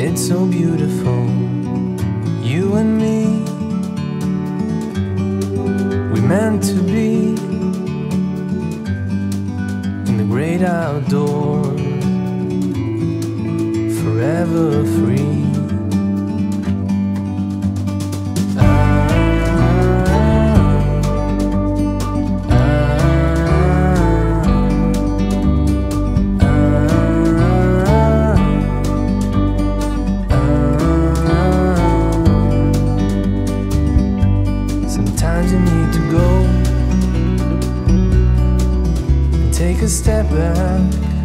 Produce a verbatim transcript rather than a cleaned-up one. it's so beautiful, you and me. We're meant to be in the great outdoors, forever free. You need to go and take a step back.